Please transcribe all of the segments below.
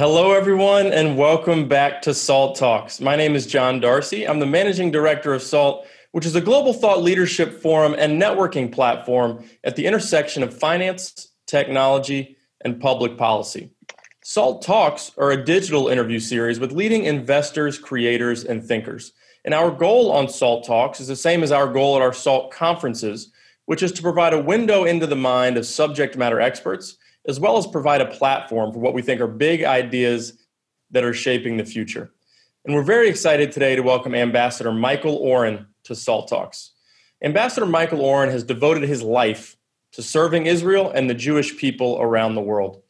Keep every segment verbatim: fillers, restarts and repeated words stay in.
Hello, everyone, and welcome back to SALT Talks. My name is John Darcy. I'm the managing director of SALT, which is a global thought leadership forum and networking platform at the intersection of finance, technology, and public policy. SALT Talks are a digital interview series with leading investors, creators, and thinkers. And our goal on SALT Talks is the same as our goal at our SALT conferences, which is to provide a window into the mind of subject matter experts, as well as provide a platform for what we think are big ideas that are shaping the future. And we're very excited today to welcome Ambassador Michael Oren to SALT Talks. Ambassador Michael Oren has devoted his life to serving Israel and the Jewish people around the world.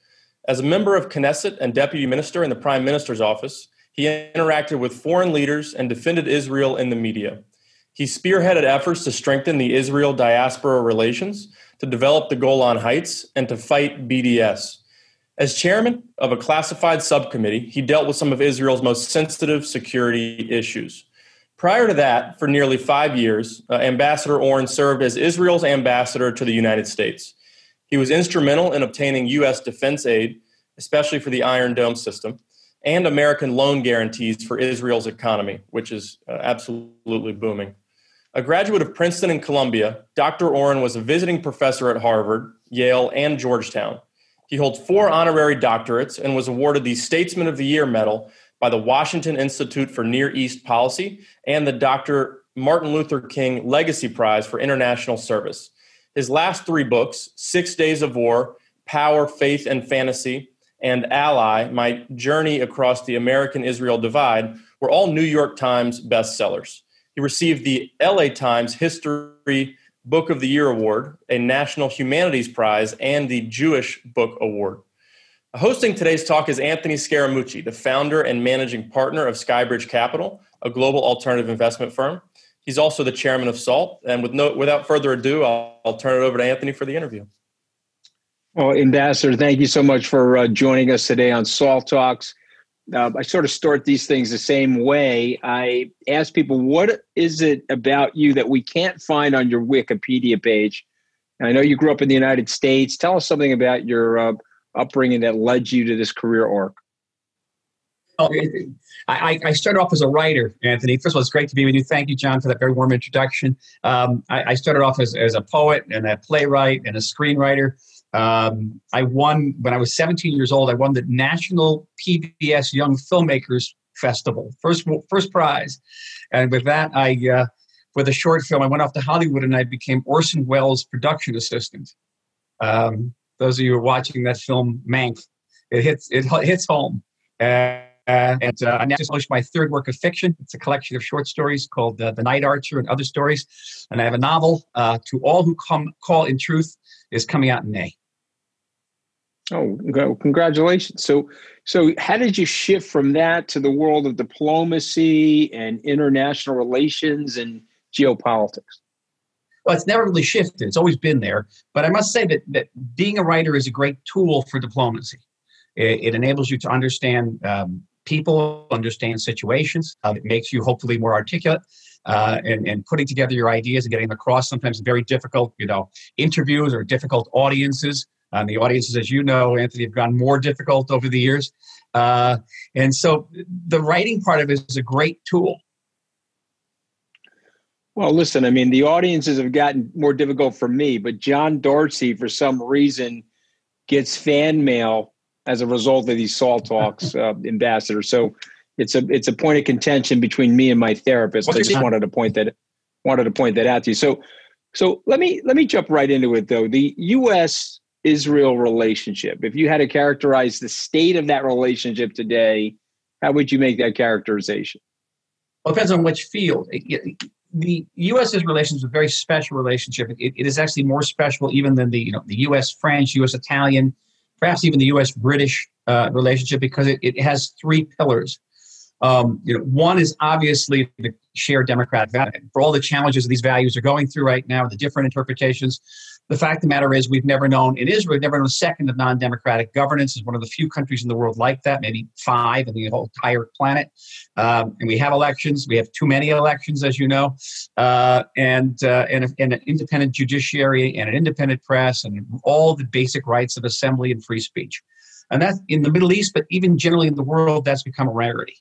As a member of Knesset and deputy minister in the Prime Minister's office, he interacted with foreign leaders and defended Israel in the media. He spearheaded efforts to strengthen the Israel diaspora relations, to develop the Golan Heights, and to fight B D S. As chairman of a classified subcommittee, he dealt with some of Israel's most sensitive security issues. Prior to that, for nearly five years, uh, Ambassador Oren served as Israel's ambassador to the United States. He was instrumental in obtaining U S defense aid, especially for the Iron Dome system, and American loan guarantees for Israel's economy, which is uh, absolutely booming. A graduate of Princeton and Columbia, Doctor Oren was a visiting professor at Harvard, Yale, and Georgetown. He holds four honorary doctorates and was awarded the Statesman of the Year Medal by the Washington Institute for Near East Policy and the Doctor Martin Luther King Legacy Prize for International Service. His last three books, Six Days of War, Power, Faith, and Fantasy, and Ally, My Journey Across the American-Israel Divide, were all New York Times bestsellers. He received the L A Times History Book of the Year Award, a National Humanities Prize, and the Jewish Book Award. Hosting today's talk is Anthony Scaramucci, the founder and managing partner of Skybridge Capital, a global alternative investment firm. He's also the chairman of SALT. And with no, without further ado, I'll, I'll turn it over to Anthony for the interview. Well, Ambassador, thank you so much for uh, joining us today on SALT Talks. Uh, I sort of start these things the same way. I ask people, what is it about you that we can't find on your Wikipedia page? And I know you grew up in the United States. Tell us something about your uh, upbringing that led you to this career arc. Oh, I, I started off as a writer, Anthony. First of all, it's great to be with you. Thank you, John, for that very warm introduction. Um, I, I started off as, as a poet and a playwright and a screenwriter. Um, I won, when I was seventeen years old, I won the National P B S Young Filmmakers Festival, first first prize. And with that, I, uh, with a short film, I went off to Hollywood and I became Orson Welles' production assistant. Um, those of you who are watching that film, Mank, it hits, it hits home. Uh, and uh, I now just published my third work of fiction. It's a collection of short stories called uh, The Night Archer and Other Stories. And I have a novel, uh, To All Who Come, Call in Truth, is coming out in May. Oh, congratulations. So so how did you shift from that to the world of diplomacy and international relations and geopolitics? Well, it's never really shifted. It's always been there. But I must say that, that being a writer is a great tool for diplomacy. It, it enables you to understand um, people, understand situations. Uh, it makes you hopefully more articulate. Uh, and, and putting together your ideas and getting them across sometimes very difficult, you know, interviews or difficult audiences. Um, the audiences, as you know, Anthony, have gotten more difficult over the years. Uh, and so the writing part of it is a great tool. Well, listen, I mean, the audiences have gotten more difficult for me, but John Darcy, for some reason, gets fan mail as a result of these SALT Talks, uh, Ambassador. So it's a it's a point of contention between me and my therapist. What's I just wanted to point that wanted to point that out to you. So so let me let me jump right into it though. The U S Israel relationship. If you had to characterize the state of that relationship today, how would you make that characterization? Well, it depends on which field. The U S Israel relationship is a very special relationship. It, it is actually more special even than the you know the U S French, U S Italian, perhaps even the U S British uh, relationship because it, it has three pillars. Um, you know, one is obviously the shared democratic value. For all the challenges these values are going through right now, the different interpretations, the fact of the matter is we've never known, in Israel, we've never known a second of non-democratic governance. It's one of the few countries in the world like that, maybe five in the whole entire planet. Um, and we have elections. We have too many elections, as you know, uh, and, uh, and, a, and an independent judiciary and an independent press and all the basic rights of assembly and free speech. And that's in the Middle East, but even generally in the world, that's become a rarity.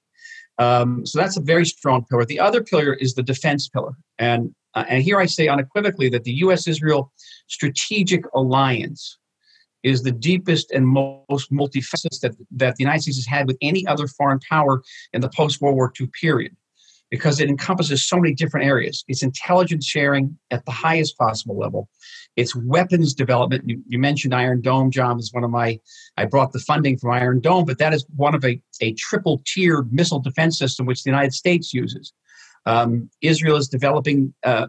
Um, so that's a very strong pillar. The other pillar is the defense pillar. And uh, and here I say unequivocally that the U S Israel strategic alliance is the deepest and most multifaceted that, that the United States has had with any other foreign power in the post-World War Two period, because it encompasses so many different areas. It's intelligence sharing at the highest possible level. It's weapons development. You, you mentioned Iron Dome, John, is one of my, I brought the funding from Iron Dome, but that is one of a, a triple-tiered missile defense system which the United States uses. Um, Israel is developing uh,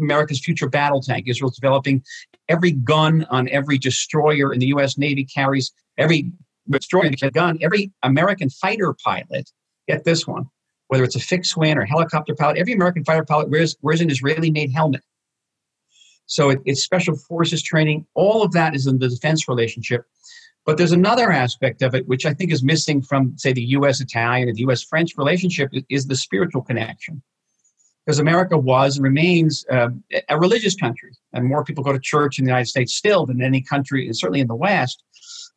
America's future battle tank. Israel is developing every gun on every destroyer in the U S. Navy carries, every destroyer gun, every American fighter pilot, get this one, whether it's a fixed wing or helicopter pilot, every American fighter pilot wears, wears an Israeli-made helmet. So it, it's special forces training. All of that is in the defense relationship. But there's another aspect of it, which I think is missing from, say, the U S Italian or the U S French relationship, is the spiritual connection. Because America was and remains uh, a religious country. And more people go to church in the United States still than any country, and certainly in the West.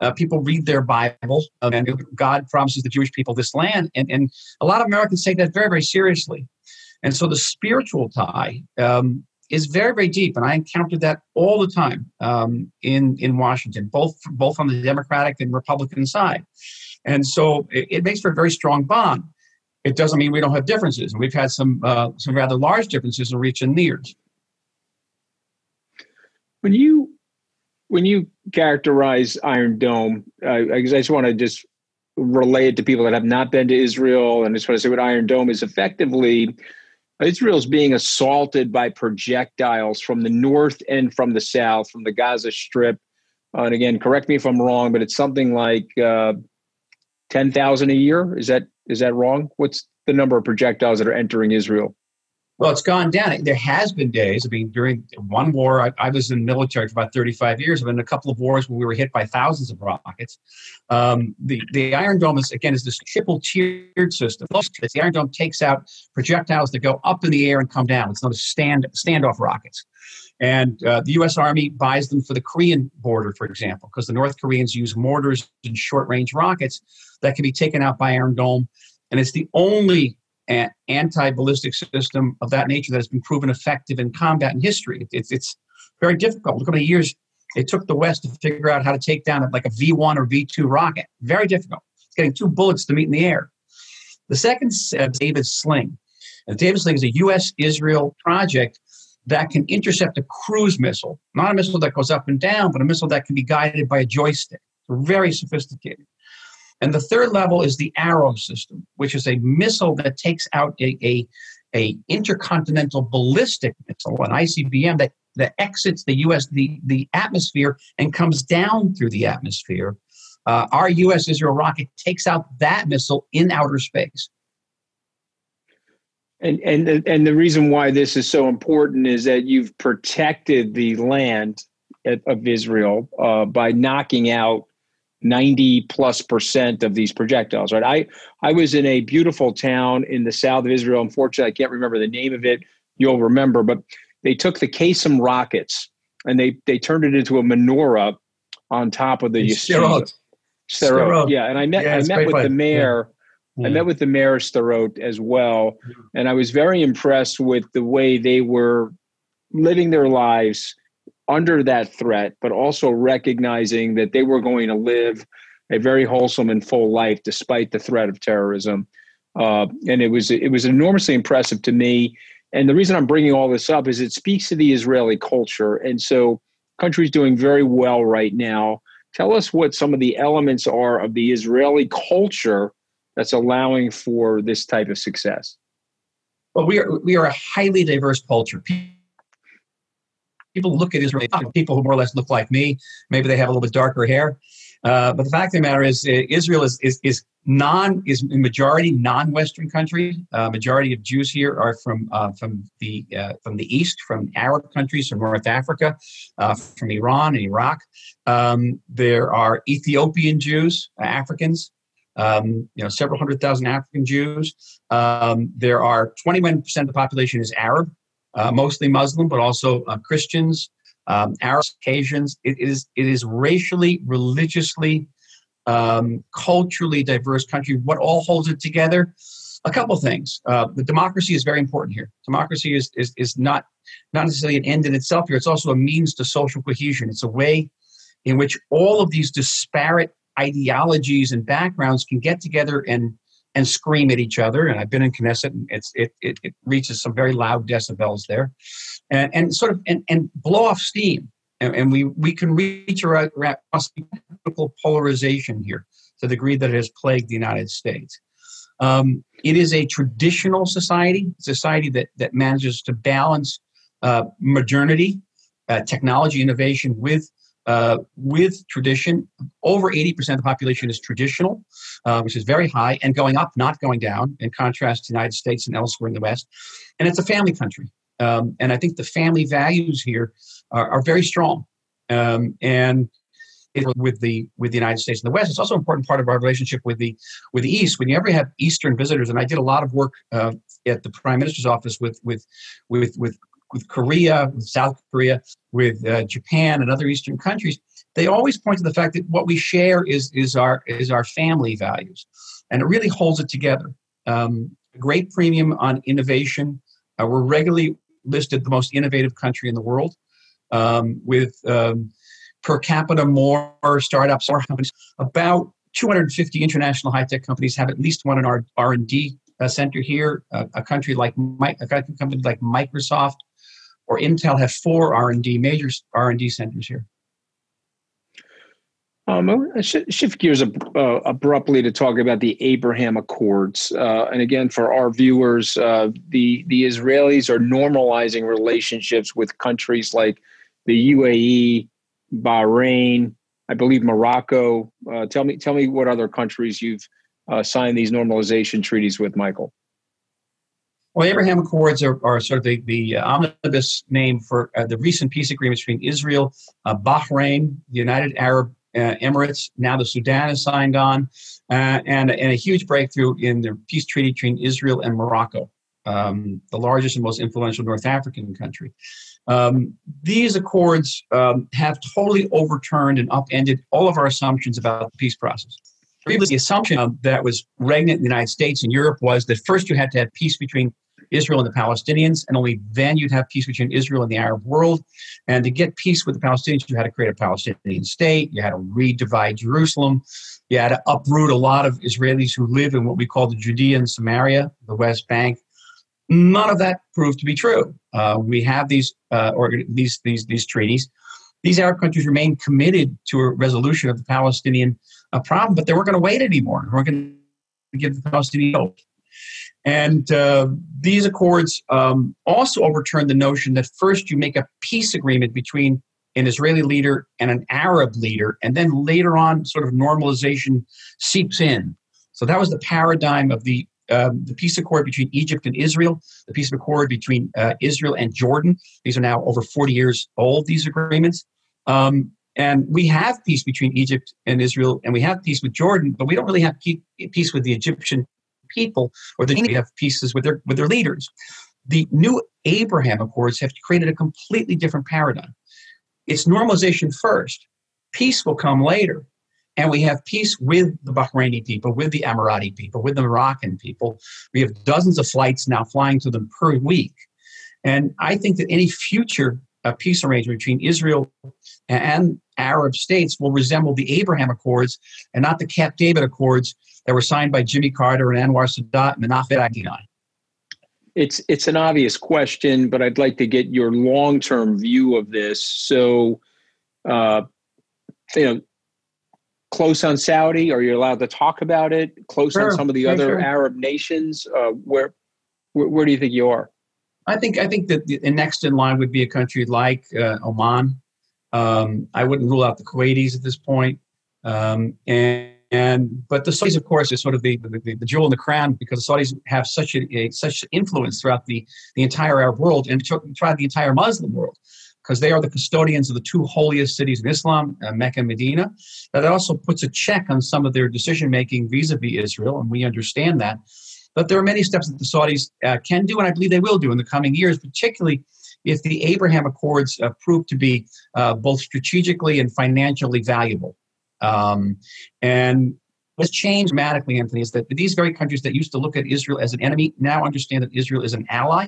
Uh, people read their Bible, um, and God promises the Jewish people this land. And, and a lot of Americans take that very, very seriously. And so the spiritual tie um, is very, very deep. And I encountered that all the time um, in, in Washington, both, both on the Democratic and Republican side. And so it, it makes for a very strong bond. It doesn't mean we don't have differences. And we've had some, uh, some rather large differences in reach in the years. When you... When you characterize Iron Dome, uh, I just want to just relay it to people that have not been to Israel, and I just want to say what Iron Dome is. Effectively, Israel's being assaulted by projectiles from the north and from the south, from the Gaza Strip. Uh, and again, correct me if I'm wrong, but it's something like uh, ten thousand a year. Is that is that wrong? What's the number of projectiles that are entering Israel? Well, it's gone down. There has been days. I mean, during one war, I, I was in the military for about thirty-five years. I've been in a couple of wars where we were hit by thousands of rockets. Um, the, the Iron Dome, is, again, is this triple-tiered system. The Iron Dome takes out projectiles that go up in the air and come down. It's known as stand, standoff rockets. And uh, the U S. Army buys them for the Korean border, for example, because the North Koreans use mortars and short-range rockets that can be taken out by Iron Dome. And it's the only an anti-ballistic system of that nature that has been proven effective in combat in history. It's it's very difficult. Look how many years it took the West to figure out how to take down like a V one or V two rocket. Very difficult. It's getting two bullets to meet in the air. The second is uh, David's Sling. And David's Sling is a U S Israel project that can intercept a cruise missile. Not a missile that goes up and down, but a missile that can be guided by a joystick. It's very sophisticated. And the third level is the Arrow system, which is a missile that takes out a, a, a intercontinental ballistic missile, an I C B M, that, that exits the U S, the, the atmosphere and comes down through the atmosphere. Uh, our U S Israel rocket takes out that missile in outer space. And, and, and the reason why this is so important is that you've protected the land at, of Israel uh, by knocking out ninety plus percent of these projectiles, right? I, I was in a beautiful town in the south of Israel. Unfortunately, I can't remember the name of it. You'll remember, but they took the Kasem rockets and they, they turned it into a menorah on top of the Sderot. Sderot. Yeah. And I met, yeah, I met with fun. the mayor. Yeah. I met with the mayor of Sderot as well. Yeah. And I was very impressed with the way they were living their lives under that threat, but also recognizing that they were going to live a very wholesome and full life despite the threat of terrorism. Uh, and it was it was enormously impressive to me. And the reason I'm bringing all this up is it speaks to the Israeli culture. And so the country's doing very well right now. Tell us what some of the elements are of the Israeli culture that's allowing for this type of success. Well, we are, we are a highly diverse culture. People look at Israel, people who more or less look like me. Maybe they have a little bit darker hair. Uh, but the fact of the matter is, uh, Israel is is is non is majority non-Western country. Uh, majority of Jews here are from uh, from the uh, from the East, from Arab countries, from North Africa, uh, from Iran and Iraq. Um, there are Ethiopian Jews, uh, Africans. Um, you know, several hundred thousand African Jews. Um, there are twenty-one percent of the population is Arab. Uh, mostly Muslim, but also uh, Christians, um, Arabs, Caucasians. It is it is racially, religiously, um, culturally diverse country. What all holds it together? A couple things. Uh, the democracy is very important here. Democracy is, is is not not necessarily an end in itself here. It's also a means to social cohesion. It's a way in which all of these disparate ideologies and backgrounds can get together and and scream at each other. And I've been in Knesset, and it's it it, it reaches some very loud decibels there, and and sort of and, and blow off steam. And, and we we can reach around political polarization here to the degree that it has plagued the United States. Um, it is a traditional society, society that, that manages to balance uh, modernity, uh, technology, innovation with uh, with tradition. Over eighty percent of the population is traditional, uh, which is very high, and going up, not going down, in contrast to the United States and elsewhere in the West. And it's a family country. Um, and I think the family values here are, are very strong. Um, and With the with the United States and the West, it's also an important part of our relationship with the with the East. When you ever have Eastern visitors, and I did a lot of work uh, at the Prime Minister's office with with with with, with Korea, with South Korea, with uh, Japan, and other Eastern countries. They always point to the fact that what we share is is our is our family values, and it really holds it together. Um, great premium on innovation. Uh, we're regularly listed the most innovative country in the world, um, with um, per capita more startups, more companies. About two hundred fifty international high-tech companies have at least one in our R and D uh, center here. Uh, a country like a company like Microsoft or Intel have four R and D major R and D centers here. Um, I should shift gears ab- uh, abruptly to talk about the Abraham Accords. Uh, and again, for our viewers, uh, the the Israelis are normalizing relationships with countries like the U A E, Bahrain, I believe Morocco. Uh, tell me, tell me what other countries you've uh, signed these normalization treaties with, Michael. Well, Abraham Accords are, are sort of the, the uh, omnibus name for uh, the recent peace agreements between Israel, uh, Bahrain, the United Arab uh, Emirates. Now the Sudan is signed on, uh, and and a huge breakthrough in the peace treaty between Israel and Morocco, um, the largest and most influential North African country. Um, these accords um, have totally overturned and upended all of our assumptions about the peace process. Previously, the assumption that was regnant in the United States and Europe was that first you had to have peace between Israel and the Palestinians, and only then you'd have peace between Israel and the Arab world. And to get peace with the Palestinians, you had to create a Palestinian state, you had to redivide Jerusalem, you had to uproot a lot of Israelis who live in what we call the Judea and Samaria, the West Bank. None of that proved to be true. Uh, we have these uh, or these these these treaties. These Arab countries remain committed to a resolution of the Palestinian uh, problem, but they weren't going to wait anymore. We're going to give the Palestinians hope. And uh, these accords um, also overturned the notion that first you make a peace agreement between an Israeli leader and an Arab leader, and then later on, sort of normalization seeps in. So that was the paradigm of the. Um, the peace accord between Egypt and Israel, the peace accord between uh, Israel and Jordan. These are now over forty years old, these agreements. Um, and we have peace between Egypt and Israel, and we have peace with Jordan, but we don't really have peace with the Egyptian people, or the we have peaces with their, with their leaders. The new Abraham Accords have created a completely different paradigm. It's normalization first. Peace will come later. And we have peace with the Bahraini people, with the Emirati people, with the Moroccan people. We have dozens of flights now flying to them per week. And I think that any future uh, peace arrangement between Israel and Arab states will resemble the Abraham Accords and not the Camp David Accords that were signed by Jimmy Carter and Anwar Sadat and Menachem Begin. It's, it's an obvious question, but I'd like to get your long-term view of this. So, uh, you know, close on Saudi? Are you allowed to talk about it? Close sure, on some of the other sure. Arab nations? Uh, where, where where do you think you are? I think I think that the next in line would be a country like uh, Oman. Um, I wouldn't rule out the Kuwaitis at this point. Um, and and but the Saudis, of course, is sort of the the, the jewel in the crown, because the Saudis have such a, a such influence throughout the the entire Arab world and throughout the entire Muslim world, because they are the custodians of the two holiest cities in Islam, uh, Mecca and Medina. That also puts a check on some of their decision-making vis-a-vis Israel, and we understand that. But there are many steps that the Saudis uh, can do, and I believe they will do in the coming years, particularly if the Abraham Accords uh, prove to be uh, both strategically and financially valuable. Um, and what's changed dramatically, Anthony, is that these very countries that used to look at Israel as an enemy now understand that Israel is an ally,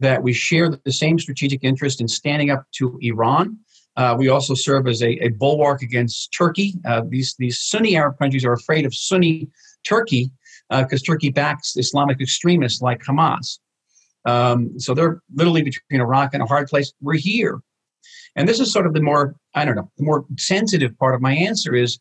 that we share the same strategic interest in standing up to Iran. Uh, we also serve as a, a bulwark against Turkey. Uh, these, these Sunni Arab countries are afraid of Sunni Turkey because uh, Turkey backs Islamic extremists like Hamas. Um, so they're literally between a rock and a hard place. We're here. And this is sort of the more, I don't know, the more sensitive part of my answer is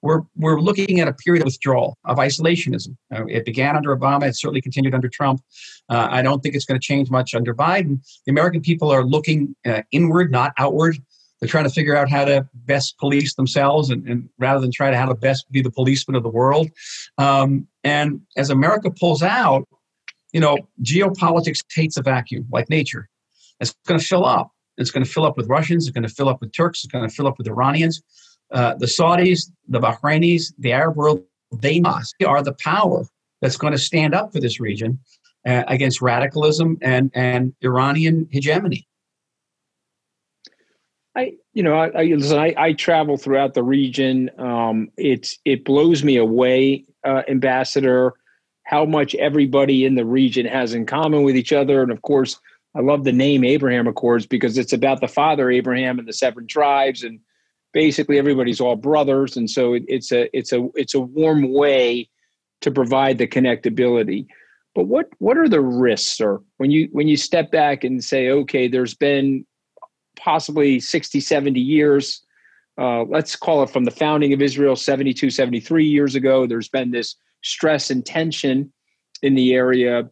we're we're looking at a period of withdrawal, of isolationism. Uh, it began under Obama. It certainly continued under Trump. Uh, I don't think it's going to change much under Biden. The American people are looking uh, inward, not outward. They're trying to figure out how to best police themselves and, and rather than try to how to best be the policeman of the world. Um, and as America pulls out, you know, geopolitics hates a vacuum like nature. It's going to fill up. It's going to fill up with Russians. It's going to fill up with Turks. It's going to fill up with Iranians. Uh, the Saudis, the Bahrainis, the Arab world, they are the power that's going to stand up for this region uh, against radicalism and, and Iranian hegemony. I, you know, I, I listen. I, I travel throughout the region. Um, it's it blows me away, uh, Ambassador, how much everybody in the region has in common with each other. And of course, I love the name Abraham Accords because it's about the father Abraham and the seven tribes, and basically everybody's all brothers. And so it, it's a it's a it's a warm way to provide the connectability. But what what are the risks, sir? When you when you step back and say, okay, there's been possibly sixty, seventy years, uh, let's call it from the founding of Israel, seventy-two, seventy-three years ago, there's been this stress and tension in the area.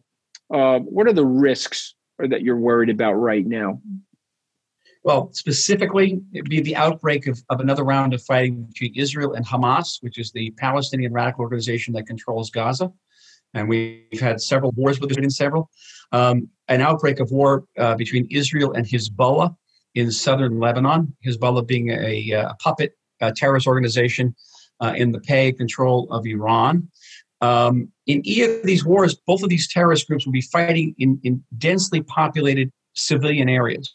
Uh, what are the risks that you're worried about right now? Well, specifically, it'd be the outbreak of, of another round of fighting between Israel and Hamas, which is the Palestinian radical organization that controls Gaza. And we've had several wars with it in several. Um, an outbreak of war uh, between Israel and Hezbollah in southern Lebanon, Hezbollah being a, a puppet a terrorist organization uh, in the pay control of Iran. Um, in either of these wars, both of these terrorist groups will be fighting in, in densely populated civilian areas.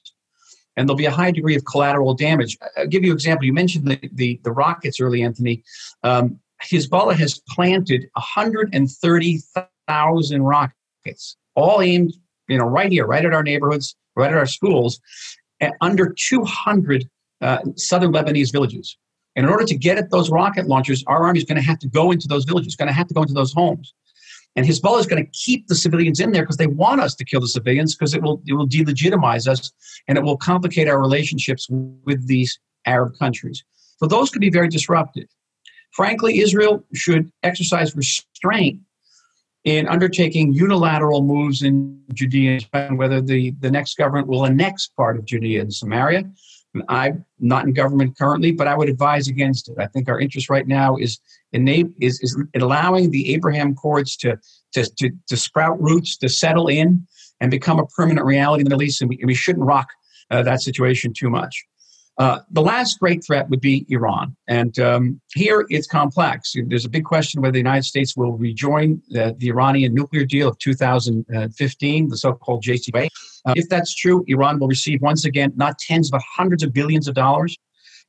And there'll be a high degree of collateral damage. I'll give you an example. You mentioned the, the, the rockets early, Anthony. Um, Hezbollah has planted one hundred thirty thousand rockets, all aimed you know, right here, right at our neighborhoods, right at our schools, at under two hundred uh, southern Lebanese villages. And in order to get at those rocket launchers, our army is going to have to go into those villages, going to have to go into those homes. And Hezbollah is going to keep the civilians in there because they want us to kill the civilians because it will, it will delegitimize us and it will complicate our relationships with these Arab countries. So those could be very disruptive. Frankly, Israel should exercise restraint in undertaking unilateral moves in Judea and whether the, the next government will annex part of Judea and Samaria. And I'm not in government currently, but I would advise against it. I think our interest right now is in is, is allowing the Abraham Accords to, to, to, to sprout roots, to settle in, and become a permanent reality in the Middle East, and we, and we shouldn't rock uh, that situation too much. Uh, the last great threat would be Iran. And um, here it's complex. There's a big question whether the United States will rejoin the, the Iranian nuclear deal of two thousand fifteen, the so-called J C P O A. Uh, if that's true, Iran will receive once again, not tens, but hundreds of billions of dollars.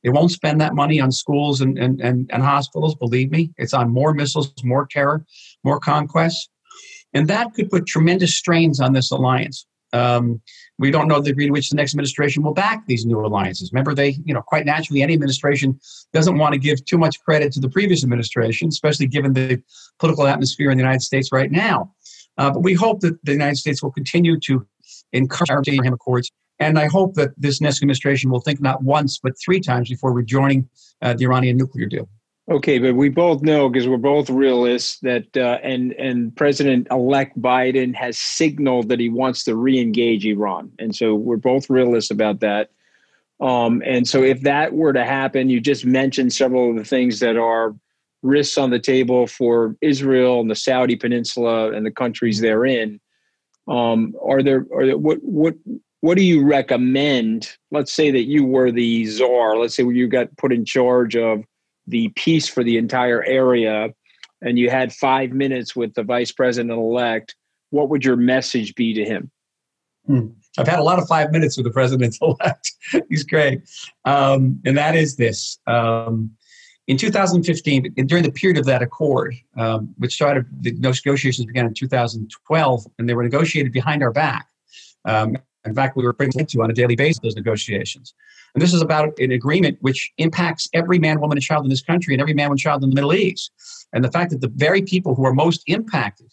It won't spend that money on schools and, and, and, and hospitals, believe me. It's on more missiles, more terror, more conquests. And that could put tremendous strains on this alliance. Um, we don't know the degree to which the next administration will back these new alliances. Remember, they, you know, quite naturally, any administration doesn't want to give too much credit to the previous administration, especially given the political atmosphere in the United States right now. Uh, but we hope that the United States will continue to encourage our Abraham Accords. And I hope that this next administration will think not once, but three times before rejoining uh, the Iranian nuclear deal. Okay, but we both know, because we're both realists, that uh, and and President-elect Biden has signaled that he wants to re-engage Iran. And so we're both realists about that. Um, and so if that were to happen, you just mentioned several of the things that are risks on the table for Israel and the Saudi Peninsula and the countries therein. Um, are there, are there what, what, what do you recommend? Let's say that you were the czar. Let's say you got put in charge of the peace for the entire area, and you had five minutes with the vice president-elect, what would your message be to him? Hmm. I've had a lot of five minutes with the president-elect. He's great. Um, and that is this. Um, In two thousand fifteen, during the period of that accord, um, which started, the negotiations began in two thousand twelve, and they were negotiated behind our back. Um, in fact, we were bringing into on a daily basis those negotiations. And this is about an agreement which impacts every man, woman, and child in this country and every man, woman, and child in the Middle East. And the fact that the very people who are most impacted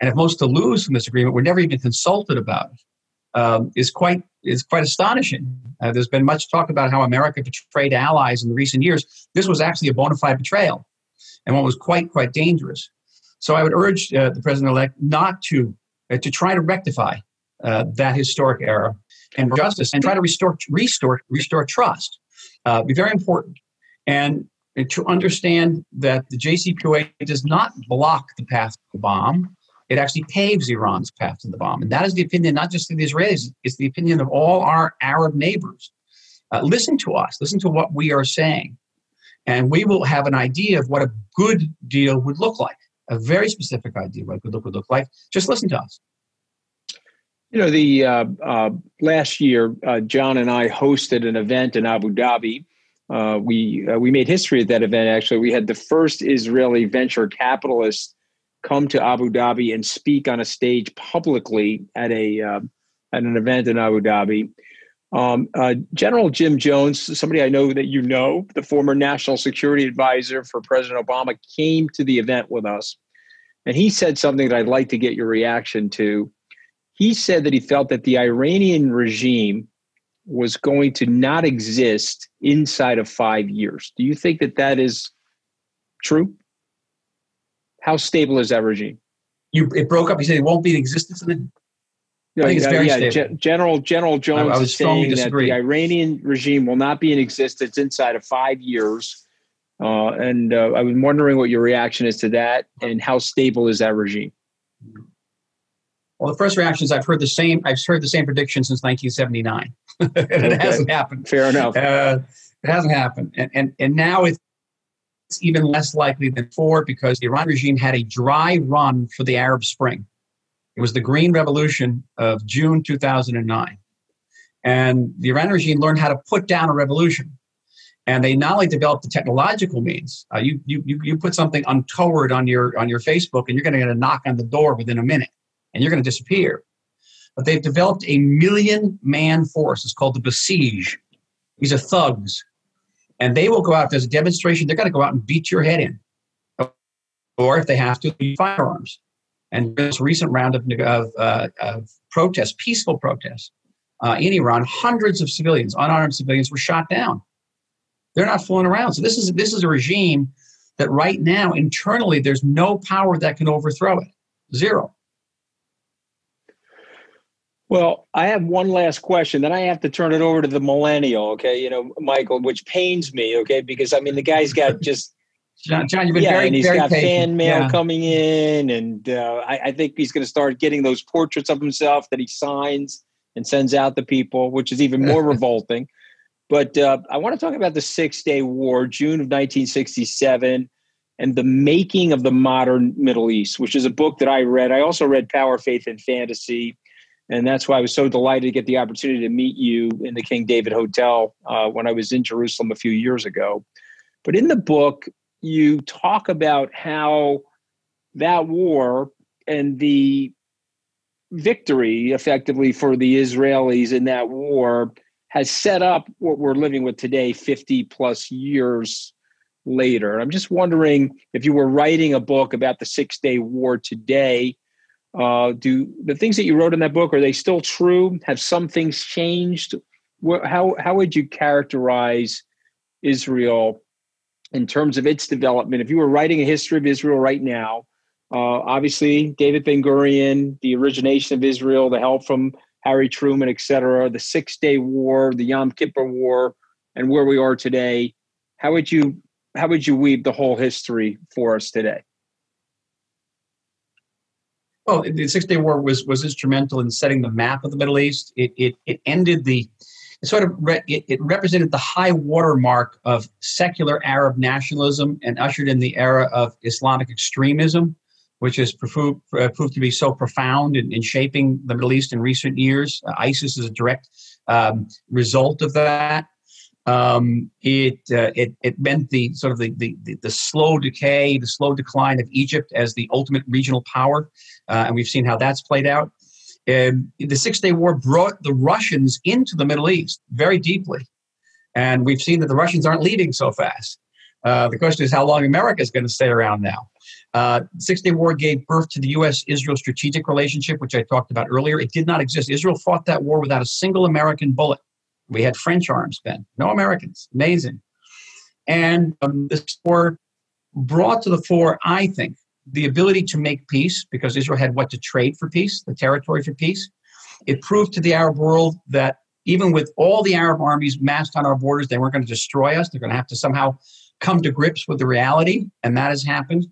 and have most to lose from this agreement were never even consulted about it um, is quite is quite astonishing. Uh, there's been much talk about how America betrayed allies in the recent years. This was actually a bona fide betrayal, and one was quite, quite dangerous. So I would urge uh, the president-elect not to, uh, to try to rectify uh, that historic error and justice, and try to restore restore restore trust. Uh, be very important, and to understand that the J C P O A does not block the path to the bomb. It actually paves Iran's path to the bomb, and that is the opinion not just of the Israelis; it's the opinion of all our Arab neighbors. Uh, listen to us. Listen to what we are saying, and we will have an idea of what a good deal would look like. A very specific idea of what a good deal would look like. Just listen to us. You know, the uh, uh, last year, uh, John and I hosted an event in Abu Dhabi. Uh, we uh, we made history at that event. Actually, we had the first Israeli venture capitalist come to Abu Dhabi and speak on a stage publicly at a uh, at an event in Abu Dhabi. Um, uh, General Jim Jones, somebody I know that you know, the former national security advisor for President Obama, came to the event with us, and he said something that I'd like to get your reaction to. He said that he felt that the Iranian regime was going to not exist inside of five years. Do you think that that is true? How stable is that regime? You, it broke up. You said it won't be in existence. In the, yeah, I think it's very yeah, stable. G- General General Jones I, I is saying that the Iranian regime will not be in existence inside of five years. Uh, and uh, I was wondering what your reaction is to that, and how stable is that regime? Well, the first reaction is I've heard the same. I've heard the same prediction since nineteen seventy-nine, and okay. It hasn't happened. Fair enough. Uh, it hasn't happened, and and and now it's. It's even less likely than before, because the Iran regime had a dry run for the Arab Spring. It was the Green Revolution of June two thousand nine. And the Iran regime learned how to put down a revolution. And they not only developed the technological means, uh, you, you, you put something untoward on your, on your Facebook and you're going to get a knock on the door within a minute and you're going to disappear. But they've developed a million-man force. It's called the Besiege. These are thugs. And they will go out, if there's a demonstration, they're going to go out and beat your head in. Or if they have to, use firearms. And this recent round of, of, uh, of protests, peaceful protests uh, in Iran, hundreds of civilians, unarmed civilians, were shot down. They're not fooling around. So this is, this is a regime that right now, internally, there's no power that can overthrow it. Zero. Well, I have one last question, then I have to turn it over to the millennial, okay? You know, Michael, which pains me, okay? Because, I mean, the guy's got just... John, John you've been yeah, very, and he's very got patient. fan mail yeah. coming in, and uh, I, I think he's going to start getting those portraits of himself that he signs and sends out to people, which is even more revolting. But uh, I want to talk about the Six-Day War, June of nineteen sixty-seven, and The Making of the Modern Middle East, which is a book that I read. I also read Power, Faith, and Fantasy. And that's why I was so delighted to get the opportunity to meet you in the King David Hotel uh, when I was in Jerusalem a few years ago. But in the book, you talk about how that war and the victory, effectively, for the Israelis in that war has set up what we're living with today, fifty plus years later. And I'm just wondering if you were writing a book about the Six-Day War today, Uh, do the things that you wrote in that book, are they still true? Have some things changed? How how would you characterize Israel in terms of its development? If you were writing a history of Israel right now, uh, obviously David Ben-Gurion, the origination of Israel, the help from Harry Truman, et cetera, the Six-Day War, the Yom Kippur War, and where we are today. How would you how would you weave the whole history for us today? Well, the Six-Day War was, was instrumental in setting the map of the Middle East. It it, it ended the, it sort of, re, it, it represented the high watermark of secular Arab nationalism and ushered in the era of Islamic extremism, which has proved, proved to be so profound in, in shaping the Middle East in recent years. Uh, ISIS is a direct um, result of that. Um, it, uh, it it meant the sort of the, the the slow decay, the slow decline of Egypt as the ultimate regional power, uh, and we've seen how that's played out. Um, the Six-Day War brought the Russians into the Middle East very deeply, and we've seen that the Russians aren't leaving so fast. Uh, the question is how long America is going to stay around now. Uh, the Six-Day War gave birth to the U S Israel strategic relationship, which I talked about earlier. It did not exist. Israel fought that war without a single American bullet. We had French arms then, no Americans. Amazing. And um, this war brought to the fore, I think, the ability to make peace, because Israel had what to trade for peace, the territory for peace. It proved to the Arab world that even with all the Arab armies massed on our borders, they weren't going to destroy us. They're going to have to somehow come to grips with the reality, and that has happened.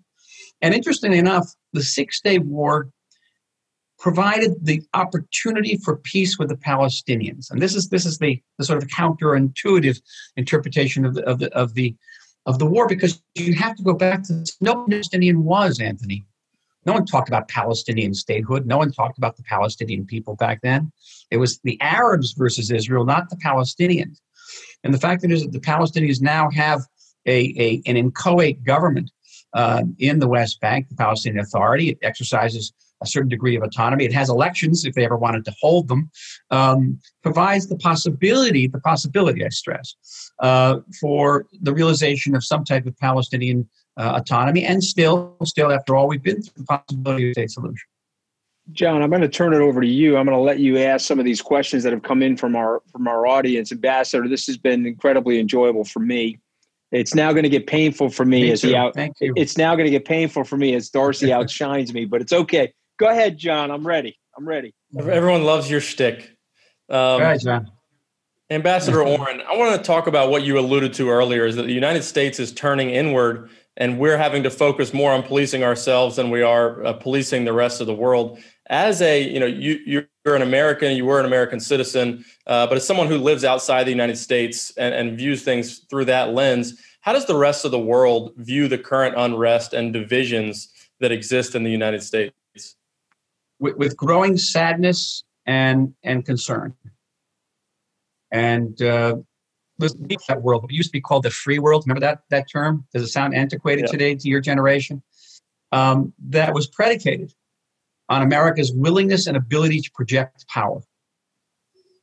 And interestingly enough, the Six-Day War provided the opportunity for peace with the Palestinians, and this is this is the, the sort of counterintuitive interpretation of the of the of the of the war, because you have to go back to this. No Palestinian was Anthony. No one talked about Palestinian statehood. No one talked about the Palestinian people back then. It was the Arabs versus Israel, not the Palestinians. And the fact is that the Palestinians now have a, a an inchoate government uh, in the West Bank, the Palestinian Authority. It exercises a certain degree of autonomy. It has elections, if they ever wanted to hold them, um, provides the possibility, the possibility, I stress, uh, for the realization of some type of Palestinian uh, autonomy. And still, still, after all we've been through, the possibility of a solution. John, I'm going to turn it over to you. I'm going to let you ask some of these questions that have come in from our from our audience. Ambassador, this has been incredibly enjoyable for me. It's now going to get painful for me, me as he out. Thank you. It's now going to get painful for me as Darcy outshines me, but it's okay. Go ahead, John. I'm ready. I'm ready. Everyone loves your shtick. Um, All right, John. Ambassador Oren, I want to talk about what you alluded to earlier, is that the United States is turning inward and we're having to focus more on policing ourselves than we are uh, policing the rest of the world. As a, you know, you, you're an American, you were an American citizen, uh, but as someone who lives outside the United States and, and views things through that lens, how does the rest of the world view the current unrest and divisions that exist in the United States? With growing sadness and and concern. And uh, that world, it used to be called the free world. Remember that that term? Does it sound antiquated yeah. today to your generation? Um, that was predicated on America's willingness and ability to project power.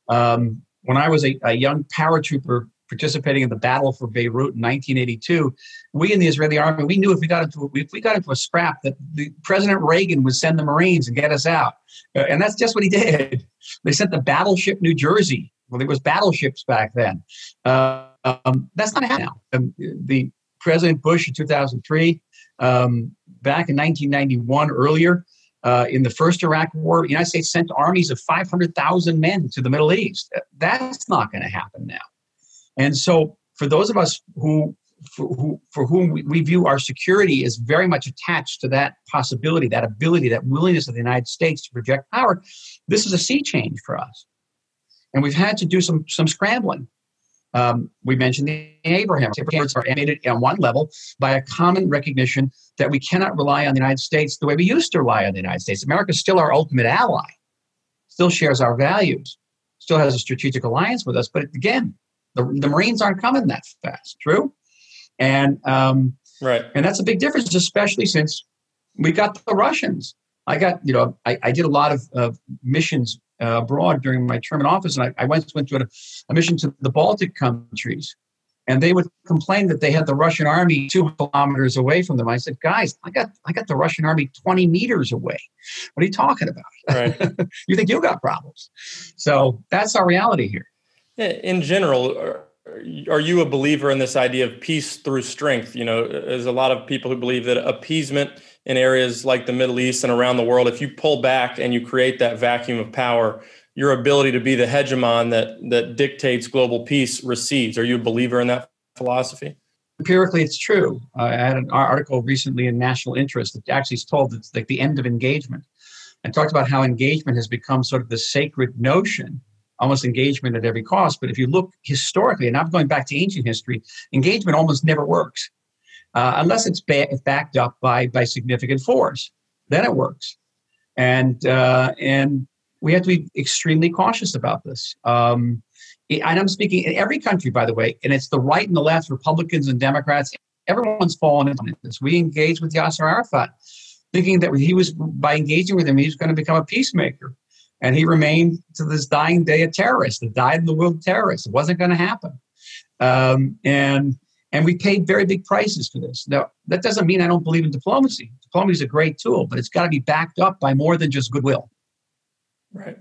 Um, when I was a, a young paratrooper participating in the battle for Beirut in nineteen eighty-two, we in the Israeli army, we knew if we got into if we got into a scrap that the President Reagan would send the Marines and get us out. Uh, and that's just what he did. They sent the battleship New Jersey. Well, there was battleships back then. Uh, um, that's not happening now. Um, the President Bush in two thousand three, um, back in nineteen ninety-one earlier, uh, in the first Iraq war, the United States sent armies of five hundred thousand men to the Middle East. That's not going to happen now. And so for those of us who for, who, for whom we, we view our security as very much attached to that possibility, that ability, that willingness of the United States to project power, this is a sea change for us. And we've had to do some some scrambling. Um, we mentioned the Abraham Accords are animated on one level by a common recognition that we cannot rely on the United States the way we used to rely on the United States. America is still our ultimate ally, still shares our values, still has a strategic alliance with us. But again, The, the Marines aren't coming that fast, true? And um, right. And that's a big difference, especially since we got the Russians. I got, you know, I, I did a lot of, of missions uh, abroad during my term in office, and I, I went, went to a, a mission to the Baltic countries, and they would complain that they had the Russian army two kilometers away from them. I said, guys, I got I got the Russian army twenty meters away. What are you talking about? Right. You think you got problems. So that's our reality here. In general, are you a believer in this idea of peace through strength? You know, there's a lot of people who believe that appeasement in areas like the Middle East and around the world, if you pull back and you create that vacuum of power, your ability to be the hegemon that that dictates global peace recedes. Are you a believer in that philosophy? Empirically, it's true. Uh, I had an article recently in National Interest that actually is told it's like the end of engagement. I talked about how engagement has become sort of the sacred notion, almost engagement at every cost. But if you look historically, and I'm going back to ancient history, engagement almost never works uh, unless it's ba- backed up by by significant force. Then it works. And uh, and we have to be extremely cautious about this. Um, and I'm speaking in every country, by the way, and it's the right and the left, Republicans and Democrats, everyone's fallen into this. We engaged with Yasser Arafat, thinking that he was, by engaging with him, he was going to become a peacemaker. And he remained to this dying day a terrorist, a dyed-in-the-wool terrorist. It wasn't going to happen. Um, and and we paid very big prices for this. Now, that doesn't mean I don't believe in diplomacy. Diplomacy is a great tool, but it's got to be backed up by more than just goodwill. Right.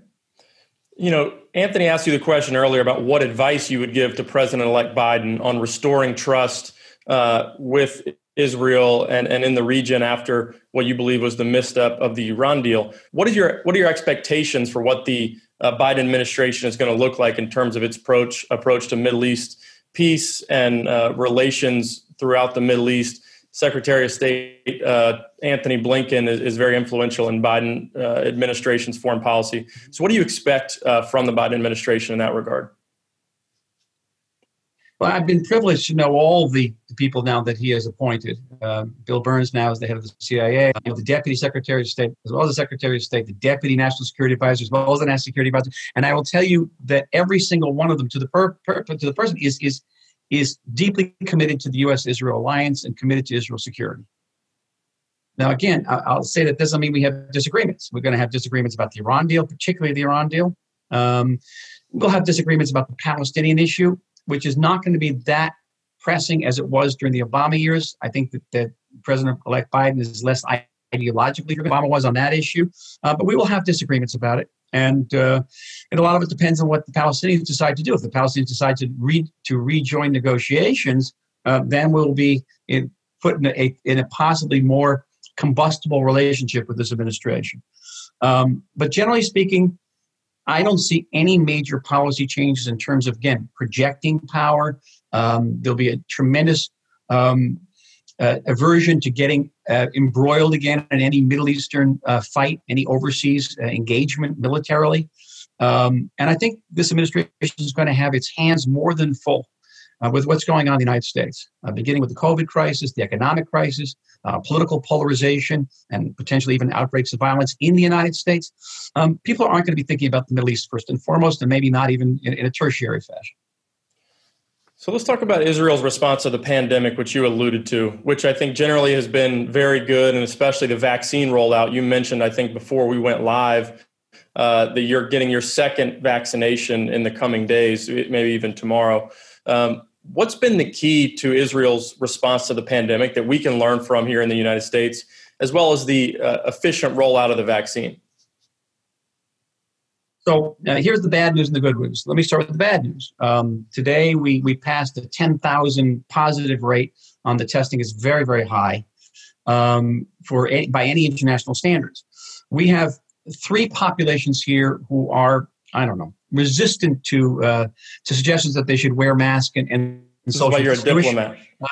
You know, Anthony asked you the question earlier about what advice you would give to President-elect Biden on restoring trust uh, with Israel and, and in the region after what you believe was the misstep of the Iran deal. What is your what are your expectations for what the uh, Biden administration is going to look like in terms of its approach approach to Middle East peace and uh, relations throughout the Middle East? Secretary of State uh, Anthony Blinken is, is very influential in Biden uh, administration's foreign policy. So what do you expect uh, from the Biden administration in that regard? Well, I've been privileged to know all the people now that he has appointed. Uh, Bill Burns now is the head of the C I A, the Deputy Secretary of State, as well as the Secretary of State, the Deputy National Security Advisor, as well as the National Security Advisor. And I will tell you that every single one of them, to the per, per, to the person, is is is deeply committed to the U S Israel alliance and committed to Israel's security. Now, again, I, I'll say that doesn't mean we have disagreements. We're going to have disagreements about the Iran deal, particularly the Iran deal. Um, we'll have disagreements about the Palestinian issue, which is not going to be that pressing as it was during the Obama years. I think that, that President-elect Biden is less ideologically driven than Obama was on that issue. Uh, but we will have disagreements about it. And, uh, and a lot of it depends on what the Palestinians decide to do. If the Palestinians decide to, re- to rejoin negotiations, uh, then we'll be in, put in a, in a possibly more combustible relationship with this administration. Um, but generally speaking, I don't see any major policy changes in terms of, again, projecting power. Um, there'll be a tremendous um, uh, aversion to getting uh, embroiled again in any Middle Eastern uh, fight, any overseas uh, engagement militarily. Um, and I think this administration is going to have its hands more than full uh, with what's going on in the United States, uh, beginning with the COVID crisis, the economic crisis, uh, political polarization, and potentially even outbreaks of violence in the United States. Um, people aren't going to be thinking about the Middle East first and foremost, and maybe not even in, in a tertiary fashion. So let's talk about Israel's response to the pandemic, which you alluded to, which I think generally has been very good, and especially the vaccine rollout. You mentioned, I think, before we went live, uh, that you're getting your second vaccination in the coming days, maybe even tomorrow. Um, What's been the key to Israel's response to the pandemic that we can learn from here in the United States, as well as the uh, efficient rollout of the vaccine? So uh, here's the bad news and the good news. Let me start with the bad news. Um, today, we we passed a ten thousand positive rate on the testing. It's very, very high um, for any, by any international standards. We have three populations here who are, I don't know, resistant to uh, to suggestions that they should wear masks and, and social distancing. This is why you're a diplomat. Uh,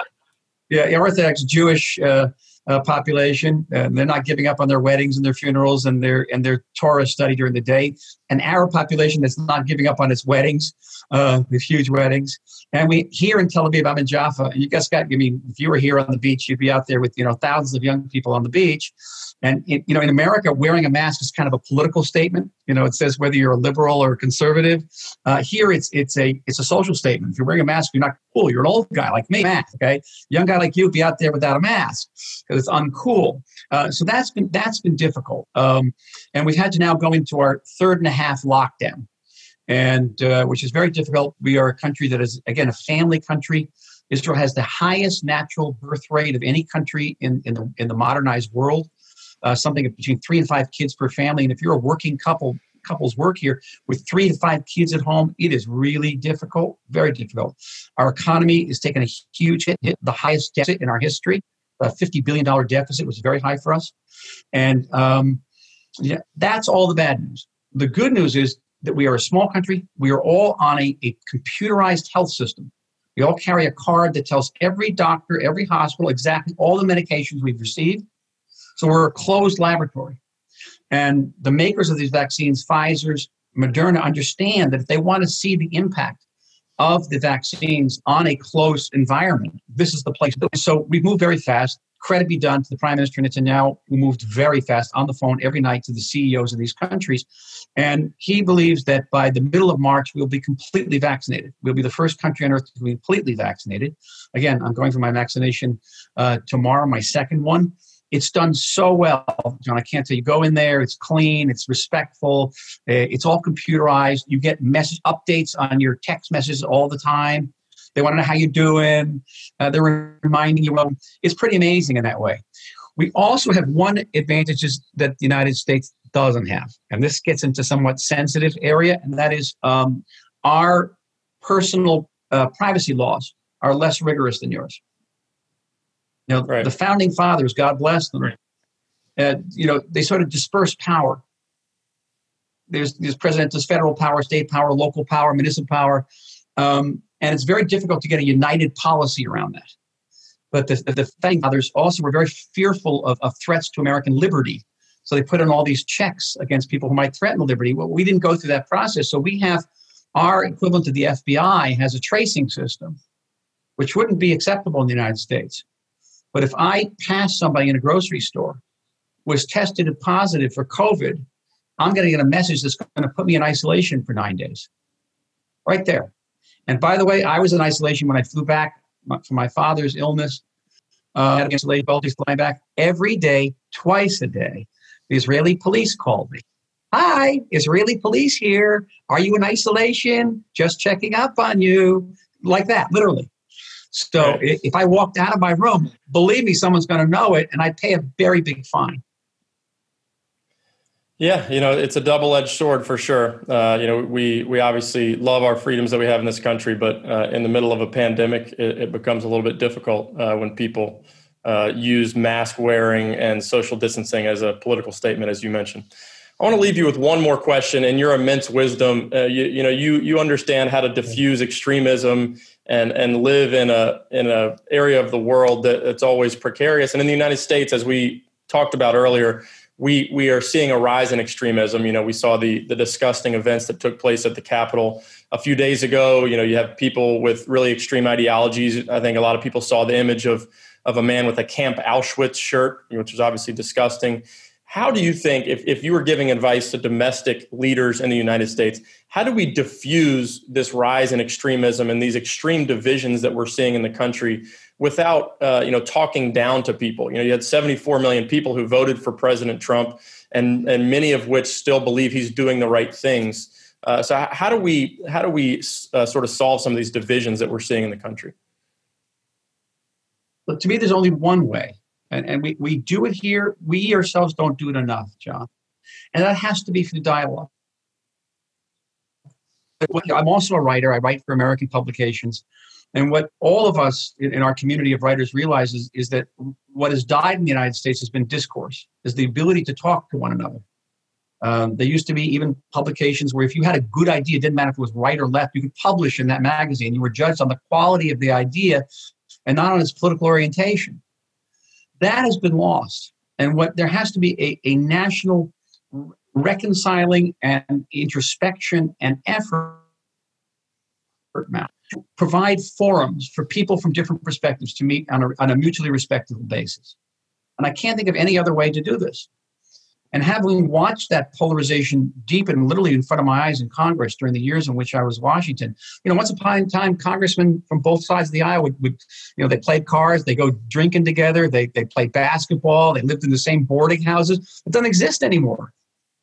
yeah, Orthodox Jewish uh, uh, population. Uh, they're not giving up on their weddings and their funerals and their and their Torah study during the day. An Arab population that's not giving up on its weddings, uh, the huge weddings. And we here in Tel Aviv, I'm in Jaffa, and you guys got. I mean, if you were here on the beach, you'd be out there with you know thousands of young people on the beach. And, you know, in America, wearing a mask is kind of a political statement. You know, it says whether you're a liberal or a conservative. Uh, here, it's it's a it's a social statement. If you're wearing a mask, you're not cool. You're an old guy like me, mask, okay? Young guy like you would be out there without a mask because it's uncool. Uh, so that's been that's been difficult. Um, and we've had to now go into our third and a half lockdown, and uh, which is very difficult. We are a country that is, again, a family country. Israel has the highest natural birth rate of any country in, in the in the modernized world. Uh, something between three and five kids per family. And if you're a working couple, couples work here with three to five kids at home, it is really difficult, very difficult. Our economy is taking a huge hit, hit the highest deficit in our history, a fifty billion dollars deficit, which is very high for us. And um, yeah, that's all the bad news. The good news is that we are a small country. We are all on a, a computerized health system. We all carry a card that tells every doctor, every hospital, exactly all the medications we've received. So we're a closed laboratory. And the makers of these vaccines, Pfizer's, Moderna, understand that if they want to see the impact of the vaccines on a closed environment, this is the place. So we've moved very fast. credit be done to the Prime Minister Netanyahu, who moved very fast on the phone every night to the C E Os of these countries. And he believes that by the middle of March, we'll be completely vaccinated. We'll be the first country on earth to be completely vaccinated. Again, I'm going for my vaccination uh, tomorrow, my second one. It's done so well, John, I can't tell you. Go in there, it's clean, it's respectful, it's all computerized. You get message updates on your text messages all the time. They want to know how you're doing. Uh, they're reminding you. Well, it's pretty amazing in that way. We also have one advantage that the United States doesn't have, and this gets into somewhat sensitive area, and that is um, our personal uh, privacy laws are less rigorous than yours. You know, right. The founding fathers, God bless them, right. uh, you know, they sort of dispersed power. There's, there's presidents, there's federal power, state power, local power, municipal power. Um, and it's very difficult to get a united policy around that. But the, the founding fathers also were very fearful of, of threats to American liberty. So they put in all these checks against people who might threaten liberty. Well, we didn't go through that process. So we have our equivalent of the F B I has a tracing system, which wouldn't be acceptable in the United States. But if I pass somebody in a grocery store who was tested and positive for COVID, I'm going to get a message that's going to put me in isolation for nine days. Right there. And by the way, I was in isolation when I flew back from my father's illness. Uh, I had isolation, flying back every day, twice a day. The Israeli police called me. Hi, Israeli police here. Are you in isolation? Just checking up on you. Like that, literally. So if I walked out of my room, believe me, someone's going to know it, and I pay a very big fine. Yeah, you know, it's a double-edged sword for sure. Uh, you know, we we obviously love our freedoms that we have in this country, but uh, in the middle of a pandemic, it, it becomes a little bit difficult uh, when people uh, use mask wearing and social distancing as a political statement, as you mentioned. I want to leave you with one more question. In your immense wisdom, uh, you, you know, you you understand how to diffuse extremism and and live in a in a area of the world that it's always precarious. And in the United States, as we talked about earlier, we we are seeing a rise in extremism. You know, we saw the the disgusting events that took place at the Capitol a few days ago. You know, you have people with really extreme ideologies. I think a lot of people saw the image of of a man with a Camp Auschwitz shirt, which is obviously disgusting. How do you think, if, if you were giving advice to domestic leaders in the United States, how do we diffuse this rise in extremism and these extreme divisions that we're seeing in the country without, uh, you know, talking down to people? You know, you had seventy-four million people who voted for President Trump, and, and many of which still believe he's doing the right things. Uh, so how do we, how do we uh, sort of solve some of these divisions that we're seeing in the country? But to me, there's only one way. And, and we, we do it here. We ourselves don't do it enough, John. And that has to be through dialogue. I'm also a writer. I write for American publications. And what all of us in, in our community of writers realize is, is that what has died in the United States has been discourse, is the ability to talk to one another. Um, there used to be even publications where if you had a good idea, it didn't matter if it was right or left, you could publish in that magazine. You were judged on the quality of the idea and not on its political orientation. That has been lost. And what there has to be a, a national reconciling and introspection and effort to provide forums for people from different perspectives to meet on a, on a mutually respectful basis. And I can't think of any other way to do this. And having watched that polarization deepen literally in front of my eyes in Congress during the years in which I was in Washington, you know, once upon a time, congressmen from both sides of the aisle would, would you know, they played cards, they go drinking together, they they played basketball, they lived in the same boarding houses. It doesn't exist anymore.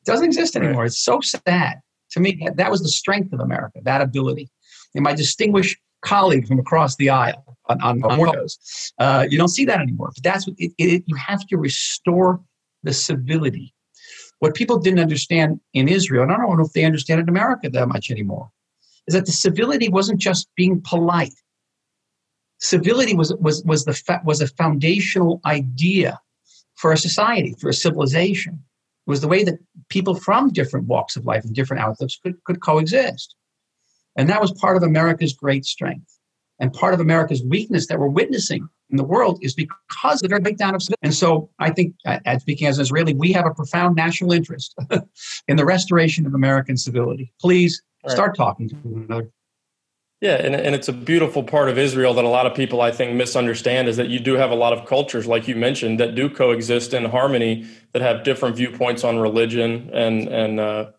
It doesn't exist anymore. Right. It's so sad. To me, that was the strength of America, that ability. And my distinguished colleague from across the aisle on, on, on one of those, uh, you don't see that anymore. But that's what it, it, you have to restore the civility. What people didn't understand in Israel, and I don't know if they understand it in America that much anymore, is that the civility wasn't just being polite. Civility was was was the fa- was a foundational idea for a society, for a civilization. It was the way that people from different walks of life and different outlooks could, could coexist. And that was part of America's great strength. And part of America's weakness that we're witnessing in the world is because of their breakdown of civility. And so I think, as speaking as an Israeli, we have a profound national interest in the restoration of American civility. Please start talking to one another. Yeah, and, and it's a beautiful part of Israel that a lot of people, I think, misunderstand, is that you do have a lot of cultures, like you mentioned, that do coexist in harmony, that have different viewpoints on religion and and uh,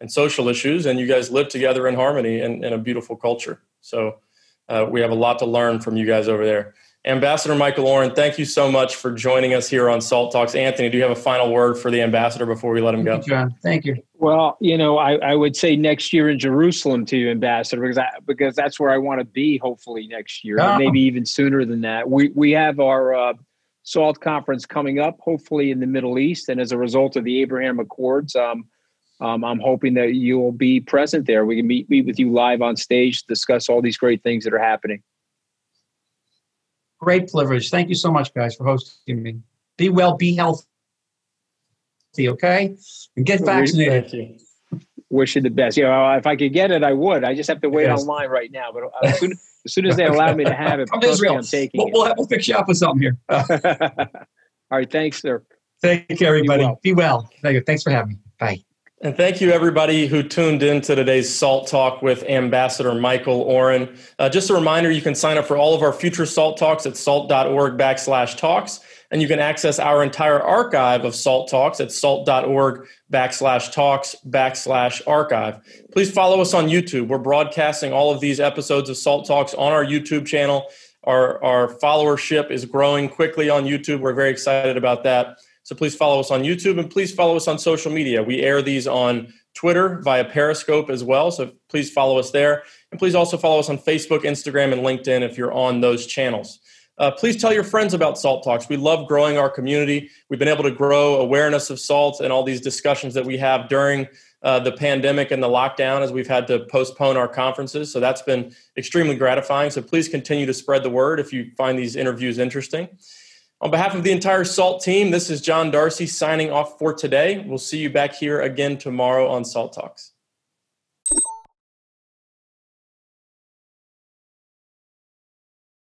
and social issues, and you guys live together in harmony and in a beautiful culture. So uh, we have a lot to learn from you guys over there. Ambassador Michael Oren, thank you so much for joining us here on SALT Talks. Anthony, do you have a final word for the ambassador before we let him go? John, thank you. Well, you know, I, I would say next year in Jerusalem to you, Ambassador, because I, because that's where I want to be, hopefully next year, oh. maybe even sooner than that. We we have our uh, SALT conference coming up, hopefully in the Middle East, and as a result of the Abraham Accords, um, um, I'm hoping that you will be present there. We can meet meet with you live on stage, discuss all these great things that are happening. Great privilege. Thank you so much, guys, for hosting me. Be well, be healthy, okay? And get vaccinated. Thank you. Wish you the best. You know, if I could get it, I would. I just have to wait yes. online right now. But as soon, as soon as they allow me to have it, Israel. I'm taking we'll, it. We'll, we'll fix you up with something here. All right. Thanks, sir. Thank you, everybody. Be well. Be well. Thank you. Thanks for having me. Bye. And thank you, everybody, who tuned in to today's SALT Talk with Ambassador Michael Oren. Uh, just a reminder, you can sign up for all of our future SALT Talks at salt.org backslash talks. And you can access our entire archive of SALT Talks at salt.org backslash talks backslash archive. Please follow us on YouTube. We're broadcasting all of these episodes of SALT Talks on our YouTube channel. Our, our followership is growing quickly on YouTube. We're very excited about that. So please follow us on YouTube, and please follow us on social media. We air these on Twitter via Periscope as well, so please follow us there. And please also follow us on Facebook, Instagram, and LinkedIn if you're on those channels. Uh, please tell your friends about SALT Talks. We love growing our community. We've been able to grow awareness of SALT and all these discussions that we have during uh, the pandemic and the lockdown, as we've had to postpone our conferences. So that's been extremely gratifying. So please continue to spread the word if you find these interviews interesting. On behalf of the entire SALT team, this is John Darcy signing off for today. We'll see you back here again tomorrow on SALT Talks.